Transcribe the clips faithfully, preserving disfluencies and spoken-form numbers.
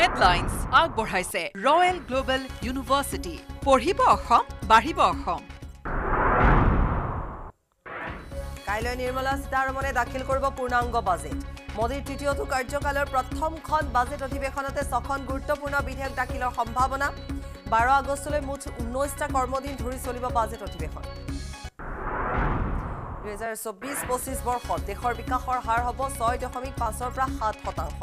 Headlines Agborhaise Royal Global University Porhiba Akhom Barhiba Akhom Kailo Nirmala Sitaramonye dakhil koribo purnango budget Modir tritiyoto karjokalor prothom khon budget adhibekhonate sokhon guruttopurno bidhayok dakhilor sombhabona twelve আগষ্টলৈ মুঠ ঊনৈশটা কর্মদিন ধৰি চলিব budget অধিবেশন দুই হাজাৰ চৌবিশ পঁচিছ বৰ্ষত দেশৰ বিকাশৰ হাৰ হ'ব ছয় দশমিক পাঁচ পৰা সাত শতাংশ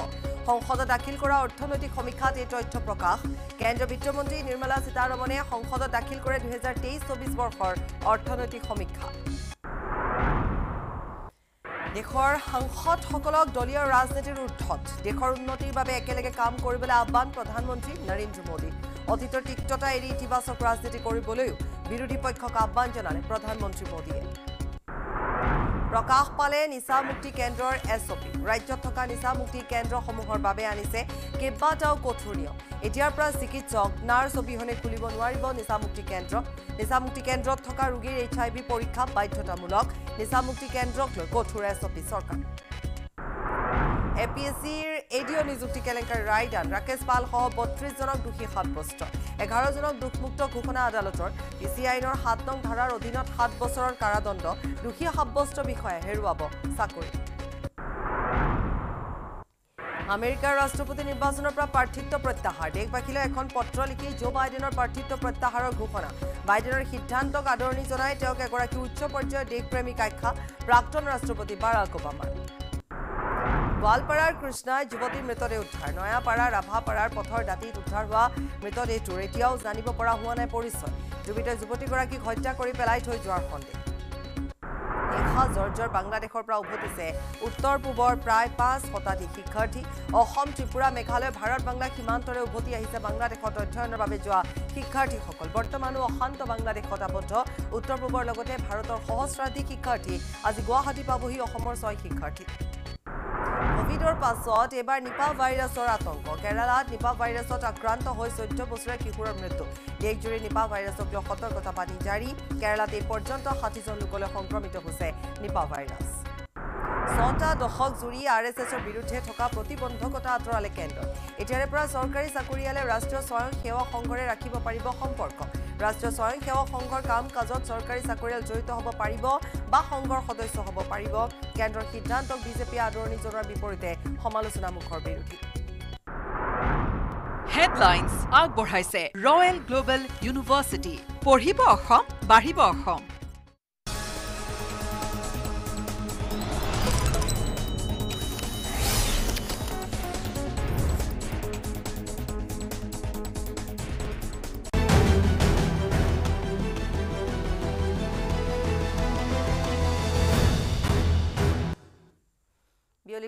সংসদত দাখিল কৰা অৰ্থনৈতিক সমীক্ষাত এই তথ্য প্ৰকাশ কেন্দ্ৰীয় বিত্তমন্ত্ৰী নিৰ্মলা সীতাৰমণে সংসদত দাখিল কৰে দুই হাজাৰ তেইশ চৌবিশ বৰ্ষৰ অৰ্থনৈতিক সমীক্ষা দেশৰ সংসদ সকলক দলীয় ৰাজনীতিৰ উৰ্ধত দেশৰ উন্নতিৰ বাবে একেলগে কাম কৰিবলৈ আহ্বান প্ৰধানমন্ত্ৰী নৰেন্দ্ৰ মোদী অতীতৰ তিক্ততা এৰি ইতিবাচক ৰাজনীতি কৰিবলৈ বিৰোধী পক্ষক আহ্বান জনালে প্ৰধানমন্ত্ৰী মোদীয়ে ৰাকেশ পালে নিচা মুক্তি কেন্দ্ৰৰ এছঅপি ৰাজ্যত থকা নিচা মুক্তি কেন্দ্ৰসমূহৰ বাবে আনিছে কেবাটাও কঠোৰ নিয়ম এতিয়াৰ পৰা চিকিৎসক নাৰ্ছ অবিহনে খুলিব নোৱাৰিব নিচা মুক্তি কেন্দ্ৰ নিচা মুক্তি কেন্দ্ৰত থকা ৰোগীৰ এইচআইভি পৰীক্ষা বাধ্যতামূলক নিচা মুক্তি কেন্দ্ৰক লৈ কঠোৰ এছঅপি চৰকাৰ A P S C A D O নিযুক্তি কেলেংকাৰীৰ ৰায়দান ৰাকেশ পাল সহ বত্ৰিশ জনক দোষী সাব্যস্ত এঘাৰ জনক দোষমুক্ত ঘোষণা আদালতৰ পিচি আইনৰ সাত নং ধাৰাৰ অধীনত সাত বছৰৰ কাৰাদণ্ড দোষী সাব্যস্ত বিষয়ে হেৰুৱাব চাকৰি আমেৰিকাৰ ৰাষ্ট্ৰপতি নিৰ্বাচনৰ পৰা প্ৰাৰ্থিত্ব প্ৰত্যাহাৰ দেশবাসীলৈ এখন পত্ৰ লিখি জো বাইডেনৰ প্ৰাৰ্থিত্ব প্ৰত্যাহাৰৰ ঘোষণা বাইডেনৰ সিদ্ধান্তক আদৰণি জনাই তেওঁক এগৰাকী উচ্চ পৰ্যায়ৰ দেশপ্ৰেমিক আখ্যা প্ৰাক্তন ৰাষ্ট্ৰপতি বাৰাক ওবামাৰ Walparar Krishna, Jubati Mritode Uddhar, Noyapara, Rabhaparar, Pothor Dati Uddhar Hua, Mritode Eitu, Etiao Janibo Para Hua Nai Porichoy, Jubita Jubatigoraki Hotta Kori Pelai Thoi Joar Sondeho. Georgia, Bangladeshor Para Ubhotise, Uttor Pubor Pray Pas, Hotadik Shikharthi, Assam, Tripura, Meghalaya, Bharat Bangla Himantore Ubhoti Ahise Bangladeshot Odhyoner Babe Joa Shikharthi Hokol, Bortomano Ashanto Bangladeshot Abodho, Uttor Pubor Logote Bharotor Sohosradik Shikharthi, Aji Guwahati Pabohi Asomor ছয় Shikharthi. Covidor pasot ebar Nipah virusor atonko Keralat Nipah virusot akranto hoy চৈধ্য boshore kishor mrityu dekjori Nipah virusok loi sotorkota bani jari Keralat ei porjonto ষাঠি jon lokole sankromito hoise Nipah virus ছয়টা দশক জুৰি আৰএছএছৰ বিৰুদ্ধে থকা প্ৰতিবন্ধকতা আঁতৰালে কেন্দ্ৰ এতিয়াৰে পৰা চৰকাৰী চাকৰিয়ালে ৰাষ্ট্ৰীয় স্বয়ংসেৱা সংঘৰে ৰাখিব পাৰিব সম্পৰ্ক ৰাষ্ট্ৰীয় স্বয়ংসেৱা সংঘৰ কাম কাজত চৰকাৰী চাকৰিয়াল জড়িত হ'ব পাৰিব বা সংঘৰ সদস্য হ'ব পাৰিব কেন্দ্ৰৰ সিদ্ধান্তক বিজেপি আদৰণি জনোৱাৰ বিপৰীতে সমালোচনামুখৰ বিৰোধী হেডলাইনছ আগবঢ়াইছে ৰয়েল গ্লোবাল ইউনিভাৰ্চিটি পঢ়িব অসম বাঢ়িব অসম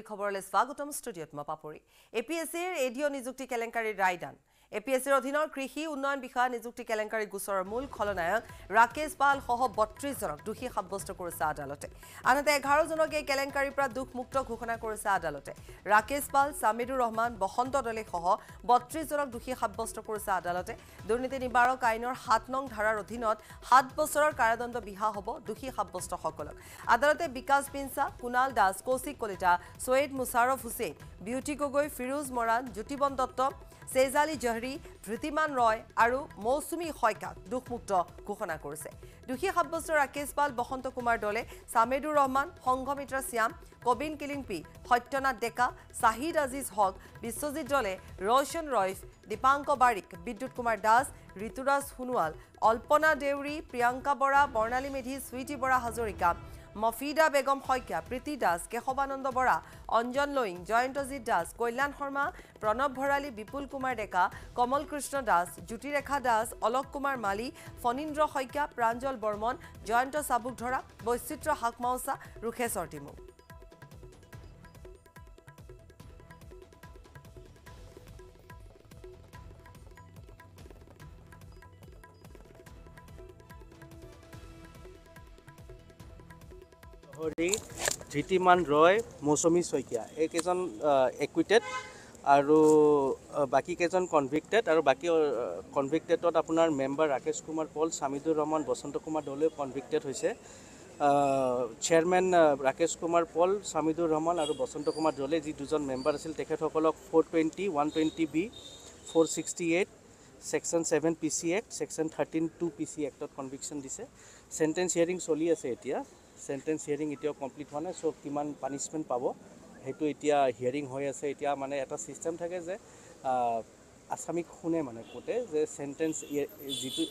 খবৰলৈ স্বাগতম ষ্টুডিঅত মই পাপৰি এপিএসসি ৰ এডিও নিযুক্তি কেলেংকাৰীৰ ৰায়দান এপিএসসি ৰ অধীনৰ কৃষি উন্নয়ন বিষয়ক নিযুক্তি কেলেংকাৰী গোচৰৰ মূল খলনায়ক ৰাকেশ পাল সহ বত্ৰিশ জনক দোষী সাব্যস্ত কৰিছে আদালতে আনহাতে এঘাৰ জনক এই কেলেংকাৰীৰ পৰা দোষমুক্ত ঘোষণা কৰিছে আদালতে ৰাকেশ পাল সামিদুৰ ৰহমান বহন্ত দলে সহ বত্ৰিশ জনক দোষী সাব্যস্ত কৰিছে আদালতে দুৰ্নীতি নিবাৰক আইনৰ সাত নং ধাৰাৰ অধীনত সাত বছৰৰ কাৰাদণ্ড বিহা হ'ব দোষী সাব্যস্তসকলক আদালতে Bikash Pincha Kunal Das Kaushik Kalita Soed Musarraf Hussain, Beauty Gogoi, Firuz Moran, Jutibon Dutta, Sejali Johri, Pritiman Roy, Aru, Mousumi Hoika, Dukhmukto, Kuhana Kurse. Duhi Habbastor Rakesh Pal, Bohonto Kumar Dole, Samedur Rahman, Hongomitra Siam, Kobin Kilingpi, Hottona Deka, Sahid Aziz Hog, Biswajit Dole, Roshan Royf, Dipanko Barik, Bidut Kumar Das, Rituraj Hunwal, Alpana Deuri, Priyanka Bora, Bornali Medhi, Sweetie Bora Hazorika. Mafida Begum Hoika, Priti Das, Kehobananda Bora, Anjan Loing, Joyantjit Das, Koilan Horma, Pranab Bharali, Bipul Kumar Deka, Kamal Krishna Das, Juti Rekha Das, Alok Kumar Mali, Fonindra Hoika, Pranjal Bormon, Joyant Sabukdhara, Boisitra Hakmausa, Rukheshor Timu. Jitiman Roy, Mousumi Shoikia. Ek ejon acquitted, aru baki ejon convicted, aru baki convicted tot apunar member Rakesh Kumar Pal, Samidur Rahman, Basanta Kumar Dole convicted hoise. chairman Rakesh Kumar Paul, Samidur Rahman aru Basanta Kumar Jole ji dujon member asil tekhet hokolok four twenty, one twenty B, four sixty-eight section seven P C Act, section thirteen two P C Act of conviction dise. Sentence hearing soli ase etia. Sentence hearing etia complete howa nai, so kiman punishment pabo hetu etia hearing hoi ase etia mane eta system thake je asami khune mane kote je sentence jitu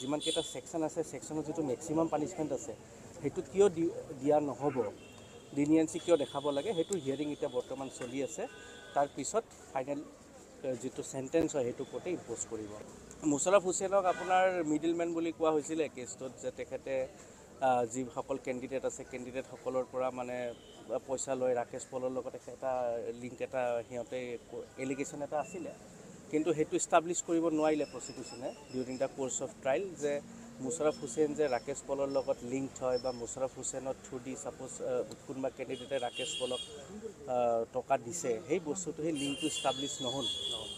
jiman keta section ase section jitu maximum punishment ase hetu kio dia nohobo leniency kio dekhabo lage hetu hearing etia bortoman soli ase tar pisot final जितो sentence है हेतु कोटे impose करिबा मुशरफ हुसैनक आपनार middleman বুলি কোৱা হৈছিল কেষ্টত যে তেখেতে যি সকল ক্যান্ডিডেট আছে ক্যান্ডিডেট সকলৰ পৰা মানে পইচা লৈ ৰাকেশ পলৰ লগত এটা লিংক এটা হিয়তে এলিগেশন এটা আছিল কিন্তু হেতু এস্টাবলিশ কৰিব নোৱাৰিলে প্ৰসিকিউচনে during the course of trial যে মুশৰফ হুসেন যে ৰাকেশ পলৰ লগত লিংকড হয় বা মুশৰফ হুসেনৰ থুদি সাপোজ কোনবা ক্যান্ডিডেটে ৰাকেশ পলক টকা দিছে হেই বস্তুটো হেই লিংকটো এস্টাবলিশ নহল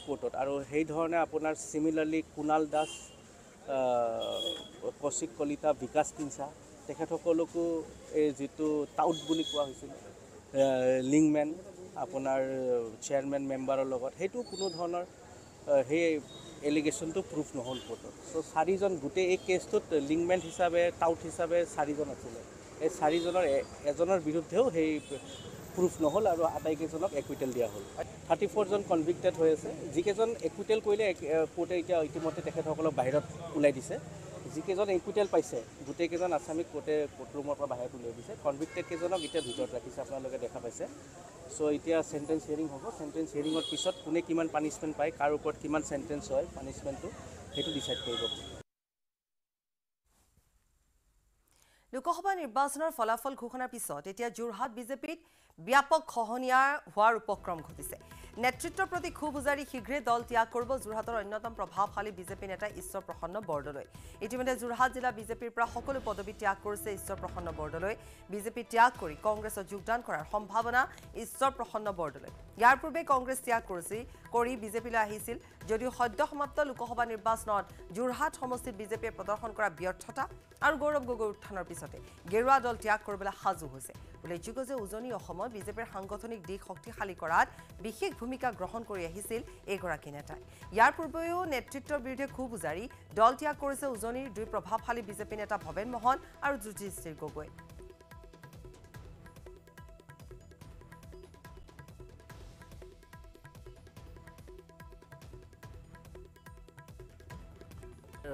কোটত আৰু হেই ধৰণে আপোনাৰ সিমিলারলি কুনাল দাস কৌশিক কলিতা বিকাশ কিঞ্চা তেখেতসকলকো এই যেটো টাউট বুলি কোৱা হৈছিল লিংকমেন আপোনাৰ চেয়াৰম্যান মেম্বাৰৰ লগত হেতু কোনো ধৰণৰ হে এলিগেশন তো প্ৰুফ নহল পটত সো চাৰিজন গুটে এক কেসত লিংকমেন্ট হিসাবে টাউট হিসাবে চাৰিজন আছিল এই চাৰিজনৰ এজনৰ বিৰুদ্ধেও হেই প্ৰুফ নহল আৰু আটাইকেজনক একুইটেল দিয়া হল thirty-four জন কনভিক্টেড হৈ আছে যিকেজন একুইটেল কইলে কোটে এতিয়া ইতিমধ্যে তেখেতসকলক বাহিৰত উলাই দিছে যিকেজন একুইটেল পাইছে গুটেকেজন আসামি কোটে কোটৰুমৰ পৰা বাহিৰত উলাই দিছে কনভিক্টেড কেজনক এতিয়া ভিতৰত ৰাখিছে আপোনালোকে দেখা পাইছে সো এতিয়া সেন্টেন্স হিয়াৰিং হ'ব সেন্টেন্স হিয়াৰিংৰ পিছত কোনে কিমান পানিশমেন্ট পায় কাৰ ওপৰত কিমান সেন্টেন্স হয় পানিশমেন্টটো হেতু ডিসাইড কৰিব লোকসভা নিৰ্বাচনৰ ফলাফল ঘোষণাৰ পিছত এতিয়া জুৰহাট বিজেপিত ব্যাপক খহনিয়া হোৱাৰ উপক্ৰম ঘটিছে নেতৃত্বৰ প্ৰতি খুব উজাৰি শীঘ্ৰে দল ত্যাগ কৰিব জুৰহাটৰ অন্যতম প্ৰভাৱশালী বিজেপি নেতা ঈশ্বৰ প্ৰসন্ন বৰদলৈ ইতিমধ্যে জুৰহাট জিলা বিজেপিৰ পৰা সকলো পদবী ত্যাগ কৰিছে ঈশ্বৰ প্ৰসন্ন বৰদলৈ বিজেপি ত্যাগ কৰি কংগ্ৰেছত যোগদান কৰাৰ সম্ভাৱনা ঈশ্বৰ প্ৰসন্ন বৰদলৈ ইয়াৰ পূৰ্বে কংগ্ৰেছ ত্যাগ কৰিছিল কৰি বিজেপিলৈ আহিছিল যদিও সদ্য সমাপ্ত লোকসভা নিৰ্বাচনত জুৰহাট সমষ্টিত বিজেপিয়ে প্ৰদৰ্শন কৰা ব্যৰ্থতা আৰু গৌৰৱ গগৈ উত্থানৰ পিছতে গেৰুৱা দল ত্যাগ কৰিবলৈ সাজু হৈছে উল্লেখযোগ্য যে উজনি অসমত বিজেপিৰ সাংগঠনিক দিশ শক্তিশালী কৰাত বিশেষ ভূমিকা গ্ৰহণ কৰি আহিছিল এগৰাকী নেতাই ইয়াৰ পূৰ্বেও নেতৃত্বৰ বিৰুদ্ধে খুব উজাৰি দল ত্যাগ কৰিছে উজনিৰ দুই প্ৰভাৱশালী বিজেপি নেতা ভৱেন মোহন আৰু যুধিষ্ঠিৰ গগৈ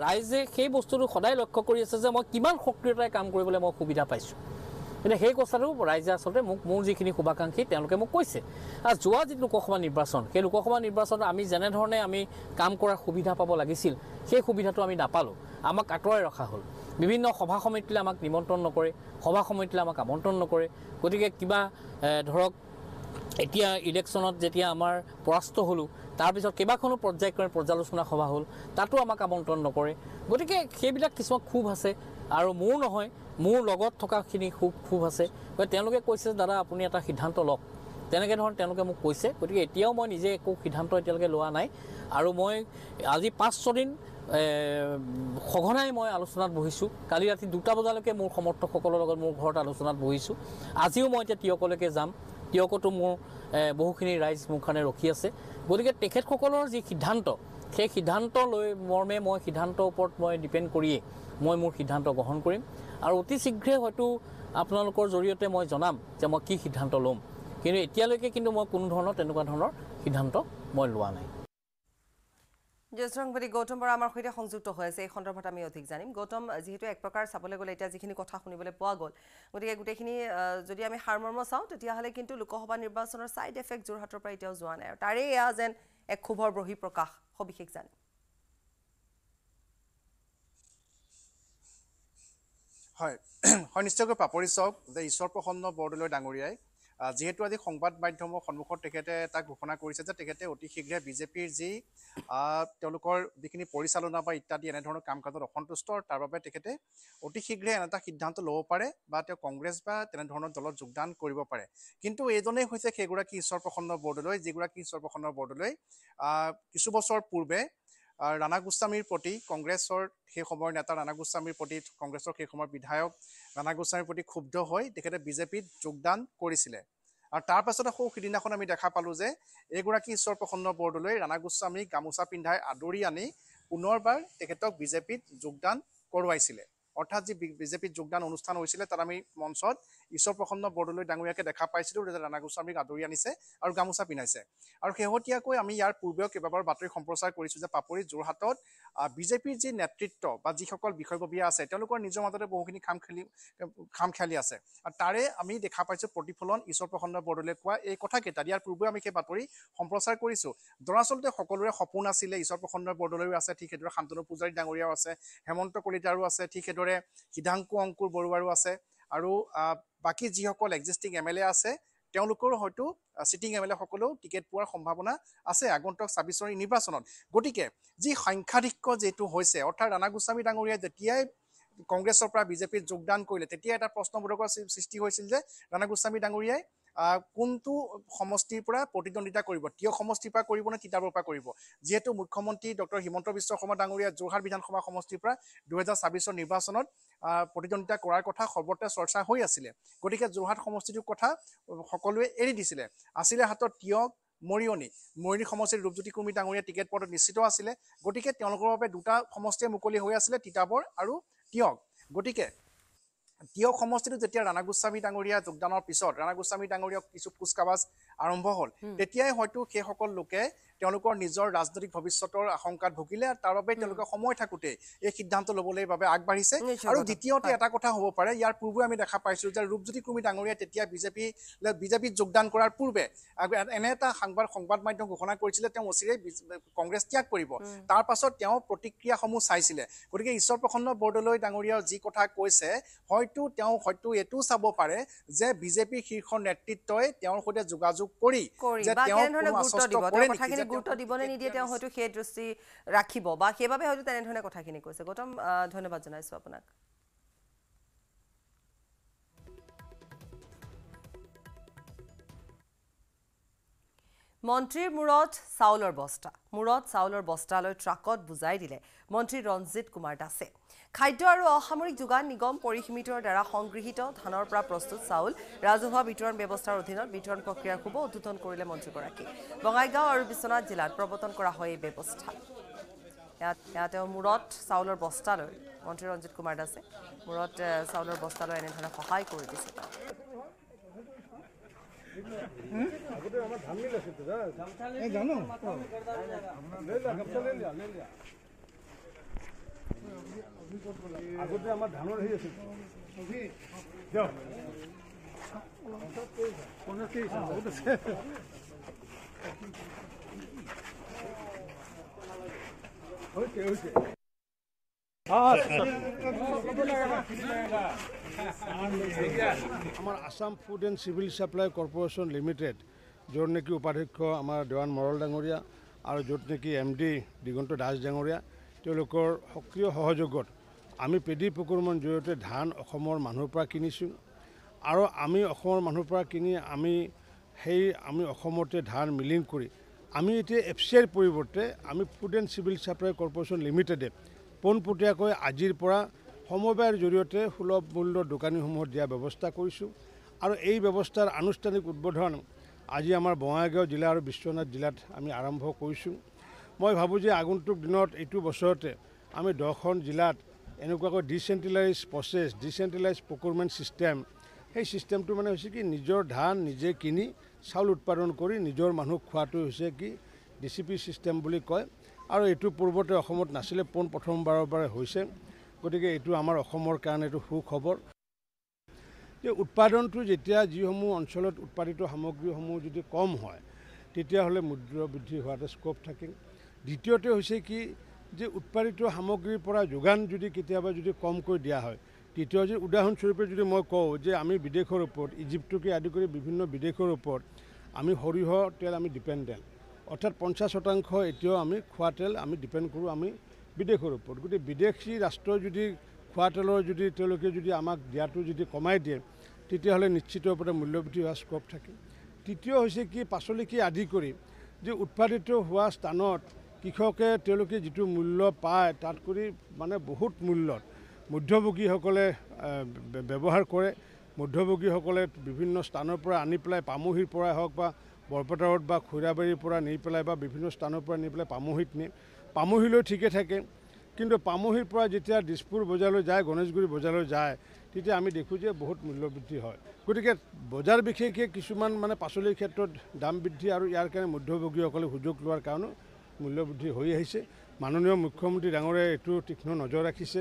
ৰাইজে সেই বস্তুটো সদায় লক্ষ্য কৰি আছে যে মই কিমান সক্ৰিয়তাৰে কাম কৰিবলৈ মই সুবিধা পাইছো এটা সেই কথাটো ৰাইজে আচলতে মোক মোৰ যিখিনি শুভাকাংক্ষী তেওঁলোকে মোক কৈছে আৰু যোৱা যি লোকসভা নিৰ্বাচন সেই লোকসভা নিৰ্বাচনত আমি যেনেধৰণে আমি কাম কৰাৰ সুবিধা পাব লাগিছিল সেই সুবিধাটো আমি নাপালোঁ আমাক আঁতৰাই ৰখা হ'ল বিভিন্ন সভা সমিতিলৈ আমাক নিমন্ত্ৰণ নকৰে সভা সমিতিলৈ আমাক আমন্ত্ৰণ নকৰে গতিকে কিবা ধৰক এতিয়া ইলেকশ্যনত যেতিয়া আমাৰ পৰাস্ত হলো তাৰ পিছত কেবাখনো পৰ্যায়ক্ৰমে পৰ্যালোচনা সভা হ'ল তাতো আমাক আমন্ত্ৰণ নকৰে গতিকে সেইবিলাক কিছু খুব আছে আৰু মোৰ নহয় মোৰ লগত থকাখিনি খুব খুব আছে গৈ তেওঁলোকে কৈছে দাদা আপুনি এটা সিদ্ধান্ত লওক তেনেকে ধৰণ তেওঁলোকে মোক কৈছে গতিকে এতিয়াও মই নিজে একো সিদ্ধান্ত এতিয়ালৈকে লোৱা নাই আৰু মই আজি পাঁচ ছয় দিন সঘনাই মই আলোচনাত বহিছোঁ কালি ৰাতি দুটা বজালৈকে মোৰ সমৰ্থকসকলৰ লগত মোৰ ঘৰত আলোচনাত বহিছোঁ আজিও মই এতিয়া তিয়কলৈকে যাম তিয়কটো মোৰ বহুখিনি ৰাইজ মোৰ কাৰণে ৰখি আছে গতিকে তেখেতসকলৰ যি সিদ্ধান্ত সেই সিদ্ধান্ত লৈ মৰ্মে মই সিদ্ধান্তৰ ওপৰত মই ডিপেণ্ড কৰিয়ে মই মোৰ সিদ্ধান্ত গ্ৰহণ কৰিম আৰু অতি শীঘ্ৰে হয়তো আপোনালোকৰ জৰিয়তে মই জনাম যে মই কি সিদ্ধান্ত ল'ম কিন্তু এতিয়ালৈকে কিন্তু মই কোনো ধৰণৰ তেনেকুৱা ধৰণৰ সিদ্ধান্ত মই লোৱা নাই জ্যেষ্ঠ সাংবাদিক গৌতম বৰা আমাৰ সৈতে সংযুক্ত হৈ আছে এই সন্দৰ্ভত আমি অধিক জানিম গৌতম যিহেতু এক প্ৰকাৰ চাবলৈ গ'লে এতিয়া যিখিনি কথা শুনিবলৈ পোৱা গ'ল গতিকে গোটেইখিনি যদি আমি সাৰমৰ্ম চাওঁ তেতিয়াহ'লে কিন্তু লোকসভা নিৰ্বাচনৰ ছাইড এফেক্ট যোৰহাটৰ পৰা এতিয়াও যোৱা নাই আৰু তাৰে এয়া যেন এক ক্ষোভৰ বহি প্ৰকাশ সবিশেষ জানিম হয় হয় নিশ্চয়কৈ পাপৰি চক যে ঈশ্বৰ প্ৰসন্ন বৰদলৈ ডাঙৰীয়াই যেহেতু আজি সংবাদ মাধ্যমৰ সন্মুখত তেখেতে এটা ঘোষণা কৰিছে যে তেখেতে অতি শীঘ্ৰে বিজেপিৰ যি তেওঁলোকৰ যিখিনি পৰিচালনা বা ইত্যাদি এনেধৰণৰ কাম কাজত অসন্তুষ্ট তাৰ বাবে তেখেতে অতি শীঘ্ৰে এটা সিদ্ধান্ত ল'ব পাৰে বা তেওঁ কংগ্ৰেছ বা তেনেধৰণৰ দলত যোগদান কৰিব পাৰে কিন্তু এইজনেই হৈছে সেইগৰাকী ঈশ্বৰ প্ৰসন্ন বৰদলৈ যিগৰাকী ঈশ্বৰ প্ৰসন্ন বৰদলৈ কিছু বছৰ পূৰ্বে Rana Goswamir proti Congressor সেই সময়ৰ নেতা ৰাণা গোস্বামীৰ প্ৰতি কংগ্ৰেছৰ সেই সময়ৰ বিধায়ক ৰাণা গোস্বামীৰ প্ৰতি ক্ষুব্ধ হৈ তেখেতে বিজেপিত যোগদান কৰিছিল আৰু তাৰ পাছতে খুব দিনাখন আমি দেখা পালো যে এগৰাকী ঈশ্বৰ প্ৰসন্ন বৰদলৈ ৰাণা গোস্বামী গামোচা পিন্ধাই আদৰি আনি পুনৰবাৰ তেখেতক বিজেপিত যোগদান কৰোৱাইছিল অৰ্থাৎ যে বিজেপিত যোগদান অনুষ্ঠান হৈছিল তাৰ আমি মঞ্চত ঈশ্বৰ প্ৰসন্ন বৰদলৈ ডাঙৰীয়াকে দেখা পাইছিলো যে ৰাণা গোস্বামীক আদৰি আনিছে আৰু গামোচা পিন্ধাইছে আৰু হেহটিয়াকৈ আমি ইয়াৰ পূৰ্বেও কেবাবাৰ বাতৰি সম্প্ৰচাৰ কৰিছো যে পাপৰি জোৰহাটত বিজেপিৰ যে নেতৃত্ব বা যিসকল বিষয়ববীয়া আছে তেওঁলোকৰ নিজৰ মাজতে বহুখিনি খামখেলি খামখেলি আছে আৰু তাৰে আমি দেখা পাইছো প্ৰতিফলন ঈশ্বৰ প্ৰসন্ন বৰদলৈ কোৱা এই কথা কেটা ইয়াৰ পূৰ্বে আমি সেই বাতৰি সম্প্ৰচাৰ কৰিছো দৰাচলতে সকলোৰে সপোন আছিল ঈশ্বৰ প্ৰসন্ন বৰদলৈও আছে ঠিক এদৰে শান্তনু পূজাৰী ডাঙৰীয়াও আছে হেমন্ত কলিতাৰো আছে ঠিক এদৰে হিদাংকু অংকুৰ বৰুৱাৰো আছে আৰু বাকি যিসকল এক্সিস্টিং এমএলএ আছে তেওঁলোকৰ হয়তো সিটিং এমএলএ সকলো টিকেট পোৱাৰ সম্ভাৱনা আছে আগন্তুক ছাব্বিশ চনৰ নিৰ্বাচনত গটিকে যি সংখ্যাধিক্য যেটো হৈছে অৰ্থাৎ ৰাণা গোস্বামী ডাঙৰীয়া যেতিয়াই কংগ্ৰেছৰ পৰা বিজেপিত যোগদান কৰিলে তেতিয়া এটা প্ৰশ্নবোধকৰ সৃষ্টি হৈছিল যে ৰাণা গোস্বামী ডাঙৰীয়াই কোনটো সমষ্টিৰ পৰা প্ৰতিদ্বন্দ্বিতা কৰিব তিয় সমষ্টিৰ পৰা কৰিব নে কিতাবৰ পৰা কৰিব যেহেতু মুখ্যমন্ত্ৰী ডক্টৰ হিমন্ত বিশ্ব শৰ্মা ডাঙৰীয়া যোৰহাট বিধানসভা সমষ্টিৰ পৰা দুই হাজাৰ ছাব্বিশ চনৰ নিৰ্বাচনত প্ৰতিদ্বন্দ্বিতা কৰাৰ কথা খবৰতে চৰ্চা হৈ আছিল গটিকে যোৰহাট সমষ্টিৰ কথা সকলোৱে এৰি দিছিলে আছিলে হাতত তিয় মৰিয়নি মৰিয়নি সমষ্টিৰ ৰূপজ্যোতি কুমি ডাঙৰীয়া টিকেট পদত নিশ্চিত আছিল গটিকে তেওঁলোকৰ বাবে দুটা সমষ্টি মুকলি হৈ আছিল তিতাবৰ আৰু তিয় গটিকে তিয় সমষ্টিটো যেতিয়া ৰাণা গোস্বামী ডাঙৰীয়া যোগদানৰ পিছত ৰাণা গোস্বামী ডাঙৰীয়াক কিছু পুস্কাবাজ আৰম্ভ হ'ল তেতিয়াই হয়তো সেই সকল লোকে তেওঁলোকৰ নিজৰ ৰাজনৈতিক ভৱিষ্যতৰ আশংকাত ভুগিলে আৰু তাৰ বাবে তেওঁলোকে সময় থাকুতে এই সিদ্ধান্ত লবলৈ বাবে আগবাঢ়িছে আৰু দ্বিতীয়তে এটা কথা হ'ব পাৰে ইয়াৰ পূৰ্বে আমি দেখা পাইছো যে ৰূপজ্যোতি কুমি ডাঙৰীয়া তেতিয়া বিজেপি বিজেপিত যোগদান কৰাৰ পূৰ্বে এনে এটা সংবাদ সংবাদ মাধ্যম ঘোষণা কৰিছিল তেওঁ অচিৰেই কংগ্ৰেছ ত্যাগ কৰিব তাৰ পাছত তেওঁ প্ৰতিক্ৰিয়াসমূহ চাইছিলে গতিকে ঈশ্বৰ প্ৰসন্ন বৰদলৈ ডাঙৰীয়া যি কথা কৈছে হয়তো তেওঁ হয়তো এটো চাব পাৰে যে বিজেপি শীৰ্ষ নেতৃত্বই তেওঁৰ সৈতে যোগাযোগ কৰি যে তেওঁ কোনো গুৰুত্ব দিবনে নিদিয়ে তেওঁ হয়তো সেই দৃষ্টি ৰাখিব বা সেইভাবে হয়তো তেনে ধৰণে কথাখিনি কৈছে গৌতম ধন্যবাদ জনাইছো আপোনাক মন্ত্ৰীৰ মুৰত চাউলৰ বস্তা মুৰত চাউলৰ বস্তা লৈ ট্ৰাকত বুজাই দিলে মন্ত্ৰী ৰঞ্জিত কুমাৰ দাসে খাদ্য আৰু অসামৰিক যোগান নিগম পৰিসীমিতৰ দ্বাৰা সংগৃহীত ধানৰ পৰা প্ৰস্তুত চাউল ৰাজহুৱা বিতৰণ ব্যৱস্থাৰ অধীনত বিতৰণ প্ৰক্ৰিয়া খুব উদ্বোধন কৰিলে মন্ত্ৰীগৰাকী বঙাইগাঁও আৰু বিশ্বনাথ জিলাত প্ৰৱৰ্তন কৰা হয় এই ব্যৱস্থা ইয়াতে মুৰত চাউলৰ বস্তা লৈ মন্ত্ৰী ৰঞ্জিত কুমাৰ দাসে মুৰত চাউলৰ বস্তা লৈ এনেধৰণে সহায় কৰি দিছে हाँ Assam food and civil supply corporation limited जो निकी उपाध्यक्ष आमार देवान मरल डांगरिया और जो निकी एम डी दिगंत दास डांगरिया सक्रिय सहयोगत आम पेडी प्रक्रमण जरिए धान मानुरपा किनिछु और आम मानुरपा किनि आमी हेई आमी अखमते धान मिलिंग करी आमी एते एफसीआर परिवर्ते आमी food and civil supply corporation लिमिटेडे पोनपुटियाक आजिर परा সমবায়ৰ জৰিয়তে সুলভ মূল্য দোকানীসমূহত দিয়া ব্যৱস্থা কৰিছোঁ আৰু এই ব্যৱস্থাৰ আনুষ্ঠানিক উদ্বোধন আজি আমাৰ বঙাইগাঁও জিলা আৰু বিশ্বনাথ জিলাত আমি আৰম্ভ কৰিছোঁ মই ভাবোঁ যে আগন্তুক দিনত এইটো বছৰতে আমি দহখন জিলাত এনেকুৱাকৈ decentralise process decentralise procurement system সেই ছিষ্টেমটো মানে হৈছে কি নিজৰ ধান নিজে কিনি চাউল উৎপাদন কৰি নিজৰ মানুহ খোৱাটো হৈছে কি ডিচিপি ছিষ্টেম বুলি কয় আৰু এইটো পূৰ্বতে অসমত নাছিলে পোন প্ৰথমবাৰৰ বাবে হৈছে গতিকে এইটো আমাৰ অসমৰ কাৰণে এইটো সুখবৰ যে উৎপাদনটো যেতিয়া যিসমূহ অঞ্চলত উৎপাদিত সামগ্ৰীসমূহ যদি কম হয় তেতিয়াহ'লে মুদ্ৰা বৃদ্ধি হোৱাটো স্কোপ থাকে দ্বিতীয়তে হৈছে কি যে উৎপাদিত সামগ্ৰীৰ পৰা যোগান যদি কেতিয়াবা যদি কমকৈ দিয়া হয় তেতিয়া যে উদাহৰণস্বৰূপে যদি মই কওঁ যে আমি বিদেশৰ ওপৰত ইজিপ্তকে আদি কৰি বিভিন্ন বিদেশৰ ওপৰত আমি সৰিয়হ তেল আমি ডিপেণ্ডেণ্ট অৰ্থাৎ পঞ্চাছ শতাংশ এতিয়াও আমি খোৱা তেল আমি ডিপেণ্ড কৰোঁ আমি বিদেশৰ ওপৰত গতিকে বিদেশী ৰাষ্ট্ৰ যদি খোৱা তেলৰ যদি তেওঁলোকে যদি আমাক দিয়াটো যদি কমাই দিয়ে তেতিয়াহ'লে নিশ্চিত ওপৰত মূল্যবৃদ্ধি হোৱাৰ স্কোপ থাকে তৃতীয় হৈছে কি পাচলি কি আদি কৰি যে উৎপাদিত হোৱা স্থানত কৃষকে তেওঁলোকে যেটু মূল্য পায় তাত কৰি মানে বহুত মূল্যত মধ্যভোগী সকলে ব্যৱহাৰ কৰে মধ্যভোগী সকলে বিভিন্ন স্থানৰ পৰা আনি পেলাই পামুহিৰ পৰা হওক বা বৰপটাৰত বা খুৰাবাৰীৰ পৰা নি পেলাই বা বিভিন্ন স্থানৰ পৰা নি পেলাই পামুহিত নি পামুহিলৈ ঠিকে থাকে কিন্তু পামুহিৰ পৰা যেতিয়া দিছপুৰ বজাৰলৈ যায় গণেশগুৰি বজাৰলৈ যায় তেতিয়া আমি দেখো যে বহুত মূল্য বৃদ্ধি হয় গতিকে বজাৰ বিশেষে কিছুমান মানে পাচলিৰ ক্ষেত্ৰত দাম বৃদ্ধি আৰু ইয়াৰ কাৰণে মধ্যভোগী সকলে সুযোগ লোৱাৰ কাৰণে মূল্য বৃদ্ধি হৈ আহিছে মাননীয় মুখ্যমন্ত্ৰী ডাঙৰে এটো তীক্ষ্ণ নজৰ ৰাখিছে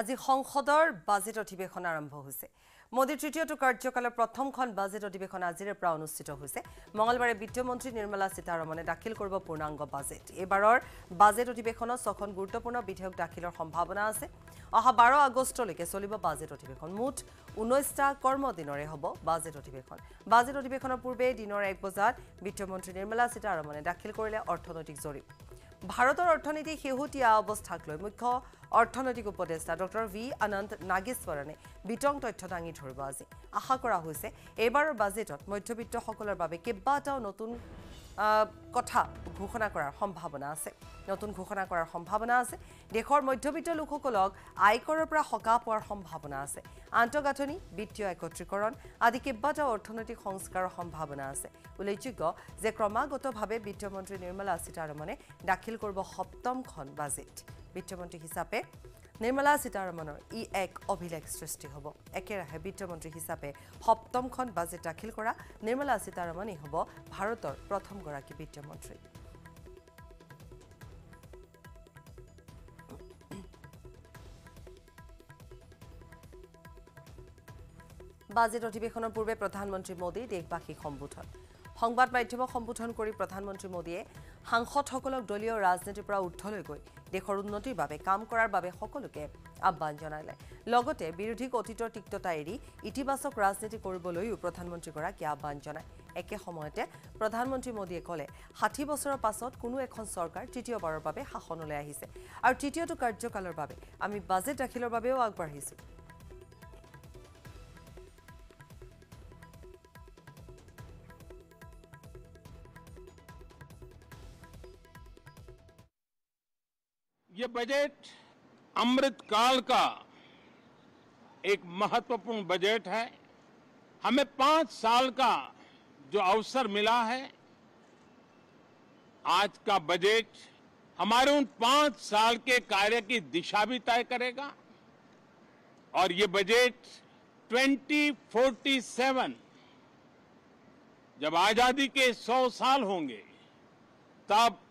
আজি সংসদৰ বাজেট অধিবেশন আৰম্ভ হৈছে মোদীৰ তৃতীয়টো কাৰ্যকালৰ প্ৰথমখন বাজেট অধিবেশন আজিৰে পৰা অনুষ্ঠিত হৈছে মঙলবাৰে বিত্ত মন্ত্ৰী নিৰ্মলা সীতাৰমণে দাখিল কৰিব পূৰ্ণাংগ বাজেট এবাৰৰ বাজেট অধিবেশনত ছখন গুৰুত্বপূৰ্ণ বিধেয়ক দাখিলৰ সম্ভাৱনা আছে অহা বাৰ আগষ্টলৈকে চলিব বাজেট অধিবেশন মুঠ ঊনৈশটা কৰ্মদিনৰে হ'ব বাজেট অধিবেশন বাজেট অধিবেশনৰ পূৰ্বে দিনৰ এক বজাত বিত্ত মন্ত্ৰী নিৰ্মলা সীতাৰমণে দাখিল কৰিলে অৰ্থনৈতিক জৰীপ ভাৰতৰ অৰ্থনীতি হেহুতিয়া অৱস্থাক লৈ মুখ্য অৰ্থনৈতিক উপদেষ্টা ডক্টৰ ভি অনন্ত নাগেশ্বৰণে বিতং তথ্য দাঙি ধৰিব আজি আশা কৰা হৈছে এবাৰ বাজেটত মধ্যবিত্ত সকলৰ বাবে কেবাটাও নতুন কথা ঘোষণা কৰাৰ সম্ভাৱনা আছে নতুন ঘোষণা কৰাৰ সম্ভাৱনা আছে দেশৰ মধ্যবিত্ত লোকসকলক আয়কৰৰ পৰা হকা পোৱাৰ সম্ভাৱনা আছে আন্তঃগাঁথনি বিত্তীয় একত্ৰীকৰণ আদি কেবাটাও অৰ্থনৈতিক সংস্কাৰৰ সম্ভাৱনা আছে উল্লেখযোগ্য যে ক্ৰমাগতভাৱে বিত্ত মন্ত্ৰী নিৰ্মলা সীতাৰমণে দাখিল কৰিব সপ্তমখন বাজেট বিত্তমন্ত্ৰী হিসাবে নিৰ্মলা সীতাৰমণৰ ই এক অভিলেখ সৃষ্টি হব একেৰাহে বিত্তমন্ত্ৰী হিসাবে সপ্তমখন বাজেট দাখিল কৰা নিৰ্মলা সীতাৰমণই হব ভাৰতৰ প্ৰথম গৰাকী বিত্তমন্ত্ৰী বাজেট অধিবেশনৰ পূৰ্বে প্ৰধানমন্ত্ৰী মোদী দেশবাসীক সম্বোধন সংবাদ মাধ্যমক সম্বোধন কৰি প্ৰধানমন্ত্ৰী মোদীয়ে সাংসদসকলক দলীয় ৰাজনীতিৰ পৰা উঠলৈ গৈ দেশৰ উন্নতিৰ বাবে কাম কৰাৰ বাবে সকলোকে আহ্বান জনালে লগতে বিৰোধী অতীতৰ তিক্ততা এৰি ইতিবাচক ৰাজনীতি কৰিবলৈও প্ৰধানমন্ত্ৰীগৰাকী আহ্বান জনায় একে সময়তে প্ৰধানমন্ত্ৰী মোদীয়ে ক'লে ষাঠি বছৰৰ পাছত কোনো এখন চৰকাৰ তৃতীয়বাৰৰ বাবে শাসনলৈ আহিছে আৰু তৃতীয়টো কাৰ্যকালৰ বাবে আমি বাজেট দাখিলৰ বাবেও আগবাঢ়িছো ये बजट अमृतकाल का एक महत्वपूर्ण बजट है हमें पांच साल का जो अवसर मिला है आज का बजट हमारे उन पांच साल के कार्य की दिशा भी तय करेगा और ये बजट ट्वेंटी फोर्टी सेवन जब आजादी के सौ साल होंगे तब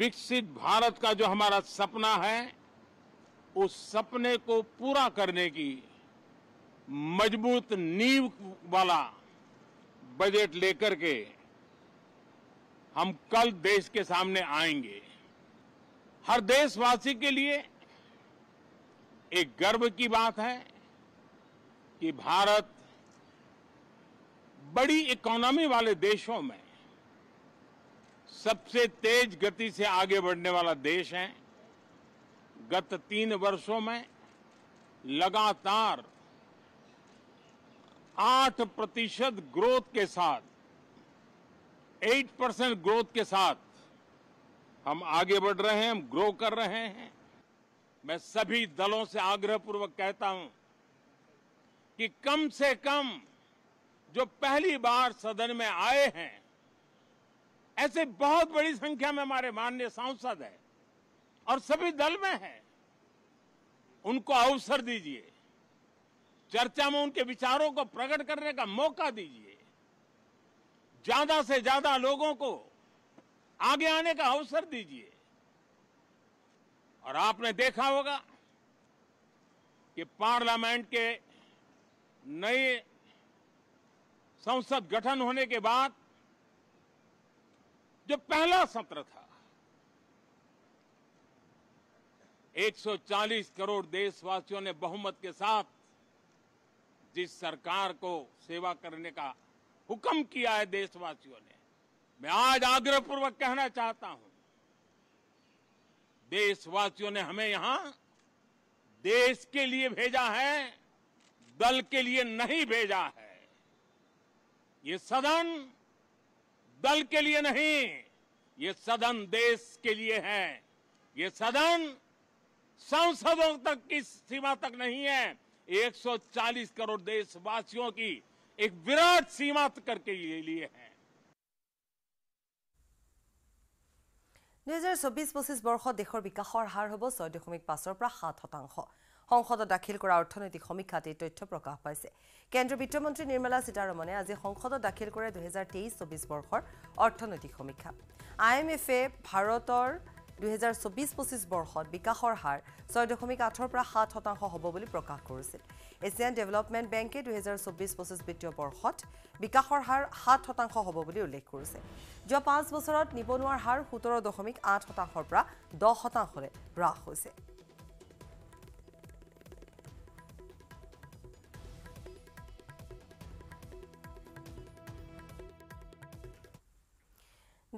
विकसित भारत का जो हमारा सपना है उस सपने को पूरा करने की मजबूत नींव वाला बजट लेकर के हम कल देश के सामने आएंगे हर देशवासी के लिए एक गर्व की बात है कि भारत बड़ी इकोनॉमी वाले देशों में सबसे तेज गति से आगे बढ़ने वाला देश है गत तीन वर्षों में लगातार आठ प्रतिशत ग्रोथ के साथ एट परसेंट ग्रोथ के साथ हम आगे बढ़ रहे हैं हम ग्रो कर रहे हैं मैं सभी दलों से आग्रहपूर्वक कहता हूं कि कम से कम जो पहली बार सदन में आए हैं ऐसे बहुत बड़ी संख्या में हमारे माननीय सांसद हैं और सभी दल में हैं उनको अवसर दीजिए चर्चा में उनके विचारों को प्रकट करने का मौका दीजिए ज्यादा से ज्यादा लोगों को आगे आने का अवसर दीजिए और आपने देखा होगा कि पार्लियामेंट के नए संसद गठन होने के बाद जो पहला सत्र था एक सौ चालीस करोड़ देशवासियों ने बहुमत के साथ जिस सरकार को सेवा करने का हुक्म किया है देशवासियों ने मैं आज आग्रहपूर्वक कहना चाहता हूं देशवासियों ने हमें यहां देश के लिए भेजा है दल के लिए नहीं भेजा है। ये सदन दल के लिए नहीं, ये सदन देश के लिए है। ये सदन सांसदों तक की सीमा तक नहीं है, एक सौ चालीस करोड़ देशवासियों की एक विराट सीमा करके लिए है। দুই হাজাৰ চৌবিশ পঁচিছ বৰ্ষত দেশৰ বিকাশৰ হাৰ হ'ব ছয় দশমিক পাঁচ পৰা সাত শতাংশ। সংসদত দাখিল কৰা অৰ্থনৈতিক সমীক্ষাত এই তথ্য প্ৰকাশ পাইছে। কেন্দ্ৰীয় বিত্তমন্ত্ৰী নিৰ্মলা সীতাৰমণে আজি সংসদত দাখিল কৰে দুই হাজাৰ তেইছ চৌবিশ বৰ্ষৰ অৰ্থনৈতিক সমীক্ষা। আই এম এফে ভাৰতৰ দুই হাজাৰ চৌবিশ পঁচিছ বৰ্ষত বিকাশৰ হাৰ ছয় দশমিক আঠ পৰা সাত শতাংশ হ'ব বুলি প্ৰকাশ কৰিছিল। এছিয়ান ডেভেলপমেণ্ট বেংকে দুই হাজাৰ চৌবিশ পঁচিছ বিত্তীয় বৰ্ষত বিকাশৰ হাৰ সাত শতাংশ হ'ব বুলি উল্লেখ কৰিছে। যোৱা পাঁচ বছৰত নিবনুৱাৰ হাৰ সোতৰ দশমিক আঠ শতাংশৰ পৰা দহ শতাংশলৈ হ্ৰাস হৈছে।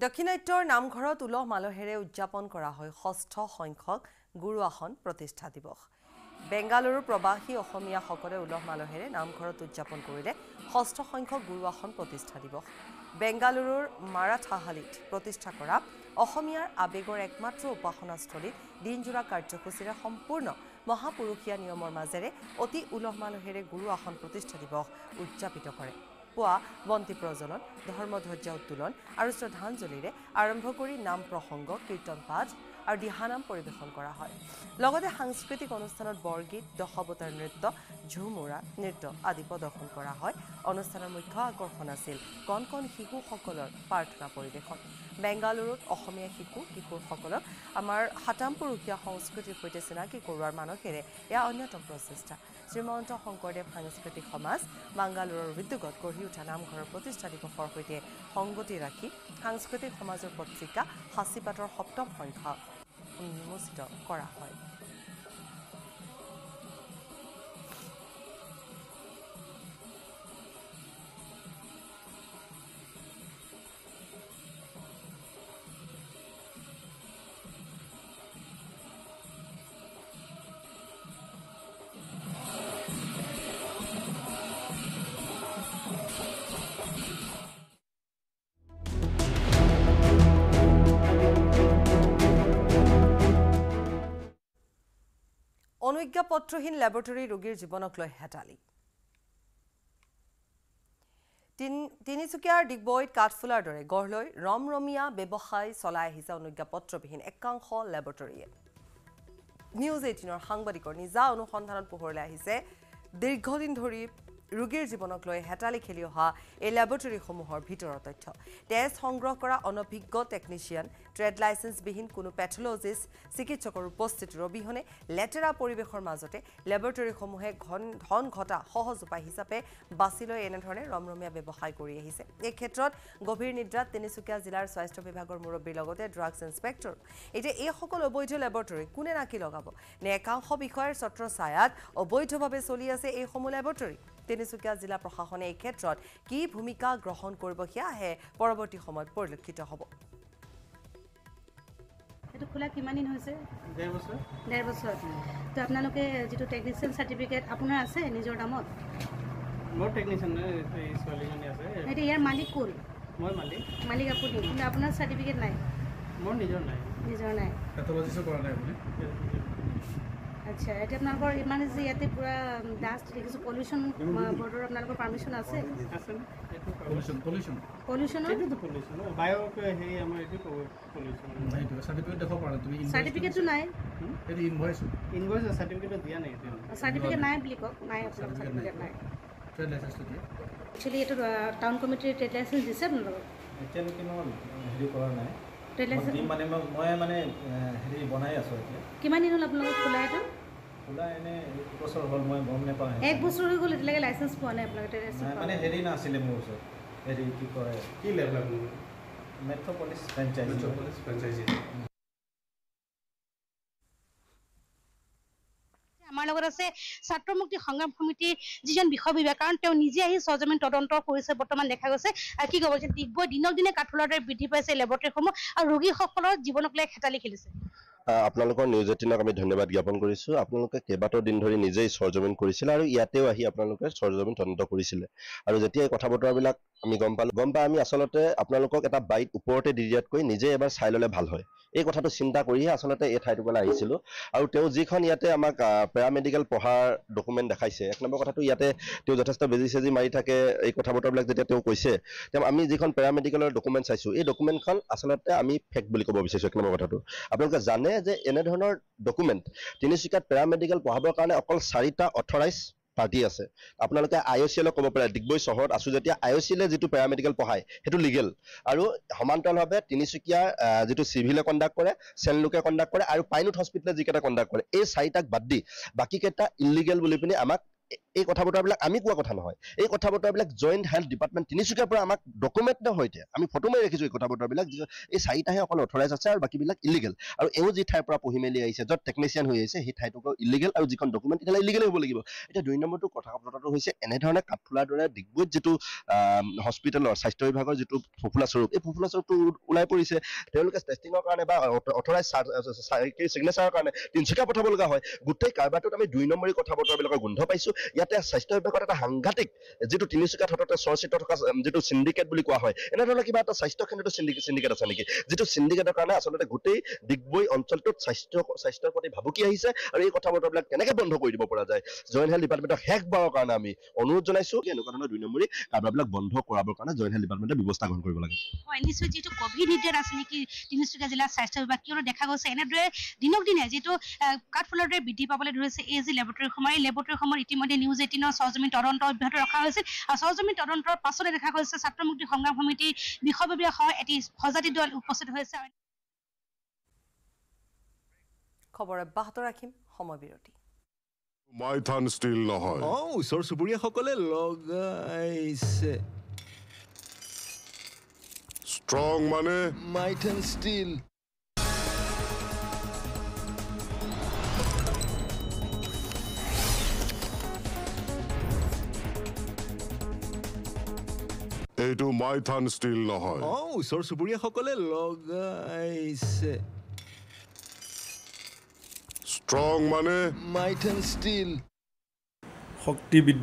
দক্ষিণাত্যৰ নামঘৰত উলহ মালহেৰে উদযাপন কৰা হয় ষষ্ঠ সংখ্যক গুৰু আসন প্ৰতিষ্ঠা দিৱস। বেংগালুৰুৰ প্ৰবাসী অসমীয়াসকলে উলহ মালহেৰে নামঘৰত উদযাপন কৰিলে ষষ্ঠ সংখ্যক গুৰু আসন প্ৰতিষ্ঠা দিৱস। বেংগালুৰুৰ মাৰাঠাহালিত প্ৰতিষ্ঠা কৰা অসমীয়াৰ আবেগৰ একমাত্ৰ উপাসনাস্থলীত দিনজোৰা কাৰ্যসূচীৰে সম্পূৰ্ণ মহাপুৰুষীয়া নিয়মৰ মাজেৰে অতি উলহ মালহেৰে গুৰু আসন প্ৰতিষ্ঠা দিৱস উদযাপিত কৰে। পুৱা বন্তি প্ৰজ্বলন, ধৰ্মধ্বজা উত্তোলন আৰু শ্ৰদ্ধাঞ্জলিৰে আৰম্ভ কৰি নাম প্ৰসংগ, কীৰ্তন পাঠ আৰু দিহানাম পৰিৱেশন কৰা হয়। লগতে সাংস্কৃতিক অনুষ্ঠানত বৰগীত, দশৱতাৰ নৃত্য, ঝুমুৰা নৃত্য আদি প্ৰদৰ্শন কৰা হয়। অনুষ্ঠানৰ মুখ্য আকৰ্ষণ আছিল কণ কণ শিশুসকলৰ প্ৰাৰ্থনা পৰিৱেশন। বেংগালুৰুত অসমীয়া শিশু কিশোৰসকলক আমাৰ সাতামপুৰুষীয়া সংস্কৃতিৰ সৈতে চিনাকি কৰোৱাৰ মানসেৰে এয়া অন্যতম প্ৰচেষ্টা। শ্ৰীমন্ত শংকৰদেৱ সাংস্কৃতিক সমাজ বাংগালুৰুৰ উদ্যোগত গঢ়ি উঠা নামঘৰৰ প্ৰতিষ্ঠা দিৱসৰ সৈতে সংগতি ৰাখি সাংস্কৃতিক সমাজৰ পত্ৰিকা সাঁচিপাতৰ সপ্তম সংখ্যা উন্মোচিত কৰা হয়। অনুজ্ঞাপত্ৰহীন ল্যাবৰেটৰী ৰোগীৰ জীৱনক লৈ হেতালি। তিনিচুকীয়াৰ ডিগবৈত কাঠফুলাৰ দৰে গঢ় লৈ ৰমৰমীয়া ব্যৱসায় চলাই আহিছে অনুজ্ঞাপত্ৰবিহীন একাংশ ল্যাবৰেটৰীয়ে। নিউজ এইটিনৰ সাংবাদিকৰ নিজা অনুসন্ধানত পোহৰলৈ আহিছে দীৰ্ঘদিন ধৰি ৰোগীৰ জীৱনক লৈ হেতালি খেলি অহা এই ল্যাবৰেটৰীসমূহৰ ভিতৰৰ তথ্য। তেজ সংগ্ৰহ কৰা অনভিজ্ঞ টেকনিচিয়ান, ট্ৰেড লাইচেন্সবিহীন কোনো পেথলজিষ্ট চিকিৎসকৰ উপস্থিতিৰ অবিহনে লেতেৰা পৰিৱেশৰ মাজতে ল্যাবৰেটৰীসমূহে ধন ঘটা সহজ উপায় হিচাপে বাছি লৈ এনেধৰণে ৰমৰমীয়া ব্যৱসায় কৰি আহিছে। এই ক্ষেত্ৰত গভীৰ নিদ্ৰাত তিনিচুকীয়া জিলাৰ স্বাস্থ্য বিভাগৰ মুৰব্বীৰ লগতে ড্ৰাগছ ইনস্পেক্টৰ। এতিয়া এইসকল অবৈধ ল্যাবৰেটৰী কোনে নাকি লগাব নে একাংশ বিষয়ৰ ছত্ৰ ছায়াত অবৈধভাৱে চলি আছে এইসমূহ ল্যাবৰেটৰী? তিনিচুকীয়া জিলা প্ৰশাসনে এই ক্ষেত্ৰত কি ভূমিকা গ্ৰহণ কৰিব সেয়াহে পৰৱৰ্তী সময়ত পৰিলক্ষিত হ'ব। এটো খোলা কিমান দিন হৈছে? ডেৰ বছৰ ডেৰ বছৰ। তো আপোনালোকে যেটো টেকনিচিয়ান সাৰ্টিফিকেট আপোনাৰ আছে নিজৰ নামত? মোৰ টেকনিচিয়ান এই সলিগনি আছে। এটা ইয়াৰ মালিক কোন? মই মালিক। মালিক আপুনি, কিন্তু আপোনাৰ সাৰ্টিফিকেট নাই? মোৰ নিজৰ নাই। নিজৰ নাই। পেথলজিষ্ট কৰা নাই আপুনি? আচ্ছা, এটা আপোনালোকৰ মানে যে ইয়াতে পুৰা ডাস্ট দেখিছোঁ পলিউশ্যন বৰ্ডৰ আপোনালোকৰ পাৰ্মিশ্যন আছে? চাৰ্টিফিকেটটো নাই? চাৰ্টিফিকেট নাই বুলি কওক, নাই নাই। একচুৱেলি এইটো টাউন কমিটিৰ ট্ৰেড লাইচেঞ্চ দিছে আপোনালোকক? কিমান দিন হ'ল আপোনালোকক খোলা? এইটো এক বছৰ হৈ গ'ল, এতিয়ালৈকে লাইচেঞ্চ পোৱা নাই আপোনালোকে? মানে হেৰি নাছিলে মোৰ ওচৰত, হেৰি কি কয় কি লেভেল মেট্ৰ'পলিছ ফ্ৰেঞ্চাইজি। আমাৰ লগত আছে ছাত্ৰ মুক্তি সংগ্ৰাম সমিতিৰ যিজন বিষয় বিভাগ, কাৰণ তেওঁ নিজে আহি সজমিন তদন্ত কৰিছে। বৰ্তমান দেখা গৈছে কি ক'ব যে ডিগবৈ দিনক দিনে কাঠফুলাৰ দৰে বৃদ্ধি পাইছে লেবৰেটৰীসমূহ আৰু ৰোগীসকলৰ জীৱনক লৈ খেতালি খেলিছে। আপোনালোকৰ নিউজ এটিনক আমি ধন্যবাদ জ্ঞাপন কৰিছো আপোনালোকে কেবাটো দিন ধৰি নিজেই সৰজমিন কৰিছিল আৰু ইয়াতেও আহি আপোনালোকে সৰজমিন তন্ত্ৰ কৰিছিল আৰু যেতিয়া এই কথাবতৰাবিলাক আমি গম পালো গম পা আমি আসলতে আপোনালোকক এটা বাইট ওপৰতে দিৰিয়াত কৈ নিজে এবাৰ সাইললে ভাল হয় এই কথাটো চিন্তা কৰি আসলতে এই ঠাইটোকলা আহিছিল আৰু তেও যিখন ইয়াতে আমাক প্যাৰামেডিক্যাল পঢ়াৰ ডকুমেন্ট দেখাইছে এক নম্বৰ কথাটো ইয়াতে তেও যথেষ্ট বেজি সেজি মাৰি থাকে এই কথাবতৰাবিলাক যেতিয়া তেও কৈছে তেম আমি যিখন প্যাৰামেডিক্যালৰ ডকুমেন্ট চাইছো এই ডকুমেন্টখন আসলতে আমি ফেক বুলি ক'ব বিচাৰিছো এক নম্বৰ কথাটো আপোনালোকে জানে যে এনে ধৰণৰ ডকুমেন্ট তিনিচিকাত প্যাৰামেডিক্যাল পঢ়াবৰ কাৰণে অকল চাৰিটা অথৰাইজ party আছে আপোনালোকে আইওসি ল কব পৰা ডিগবৈ শহৰত আছো যেতিয়া আইওসি লে যেটো প্যাৰামেডিক্যাল পঢ়ায় হেতু লিগেল আৰু সমান্তৰালভাৱে তিনিচুকিয়া যেটো সিভিলে কন্ডাক্ট কৰে সেনলুকে কন্ডাক্ট কৰে আৰু পাইনুট হস্পিটালে জিকেটা কন্ডাক্ট কৰে এই চাৰিটাক বাদ দি বাকি কেটা ইলিগেল বুলি পিনে আমাক এই কথাবতৰাবিলাক আমি কোৱা কথা নহয় এই কথাবতৰাবিলাক জয়েন্ট হেল্থ ডিপাৰ্টমেন্ট তিনিচুকিয়াৰ পৰা আমাক ডকুমেন্ট না হৈতে আমি ফটো মাৰি ৰাখিছো এই কথাবতৰাবিলাক এই চাৰিটাহে অকল অথৰাইজ আছে আৰু বাকিবিলাক ইলিগেল আৰু এও যি ঠাইৰ পৰা পহিমেলি আহিছে যত টেকনিশিয়ান হৈ আছে সেই ঠাইটোকো ইলিগেল আৰু যিখন ডকুমেন্ট ইলা ইলিগেল হ'ব লাগিব এটা দুই নম্বৰটো কথাবতৰাটো হৈছে এনে ধৰণে কাঠফুলাৰ দৰে ডিগবৈত যেটো হস্পিটালৰ স্বাস্থ্য বিভাগৰ যেটো ফুফুলা স্বৰূপ এই ফুফুলা স্বৰূপটো উলাই পৰিছে তেওঁলোকে টেস্টিংৰ কাৰণে বা অথৰাইজ সিগনেচাৰৰ কাৰণে তিনিচুকিয়া পঠাবলগা হয় গুটেই কাৰবাটোত আমি দুই নম্বৰৰ কথাবতৰাবিলাকৰ গুন্ধ পাইছো ইয়াতে স্বাস্থ্য বিভাগৰ এটা হাংঘাটিক যেটো তিনিচুকিয়াত হটতে সৰচিত থকা যেটো সিন্ডিকেট বুলি কোৱা হয় এনে ধৰণৰ কিবা এটা স্বাস্থ্য কেন্দ্ৰটো সিন্ডিকেট সিন্ডিকেট আছে নেকি যেটো সিন্ডিকেটৰ কাৰণে আসলে গুটেই ডিগবৈ অঞ্চলটোত স্বাস্থ্য স্বাস্থ্যৰ প্ৰতি ভাবুকি আহিছে আৰু এই কথাবতৰাবিলাক কেনেকৈ বন্ধ কৰি দিব পৰা যায় জয়েন্ট হেল্থ ডিপাৰ্টমেন্টক হেক বাৰৰ কাৰণে আমি অনুৰোধ জনাইছো যে এনেকুৱা ধৰণৰ দুই নম্বৰী কাৰবাবিলাক বন্ধ কৰাবৰ কাৰণে জয়েন্ট হেল্থ ডিপাৰ্টমেন্টে ব্যৱস্থা গ্ৰহণ কৰিব লাগে হয় নিশ্চয় যেটো কোভিড ইডেৰ আছে নেকি তিনিচুকিয়া জিলা স্বাস্থ্য বিভাগ কিয়নো দেখা গৈছে এনেদৰে দিনক দিনে যেটো কাঠফুলাৰ বৃদ্ধি পাবলৈ ধৰিছে এই যে ল্যাবৰেটৰী সময় ল্যাবৰেটৰী সময় ইতিমধ্যে নিউজ eighteen ৰ সৰজমিন তদন্ত অব্যাহত ৰখা হৈছে আৰু সৰজমিন তদন্তৰ পাছতে দেখা গৈছে ছাত্ৰ মুক্তি সংগ্ৰাম সমিতি বিষয়ববীয়া হয় এটি সজাতি দল উপস্থিত হৈছে খবৰ অব্যাহত ৰাখিম সময় বিৰতি মাইথান ষ্টিল নহয় অ সৰ সুবুৰিয়া সকলে লগাইছে স্ট্ৰং মানে মাইথান ষ্টিল এইটো মাইথান ষ্টিল নহয় অ সৰ সুবুৰিয়া সকলে লগাইছে স্ট্ৰং মানে মাইথান ষ্টিল শক্তি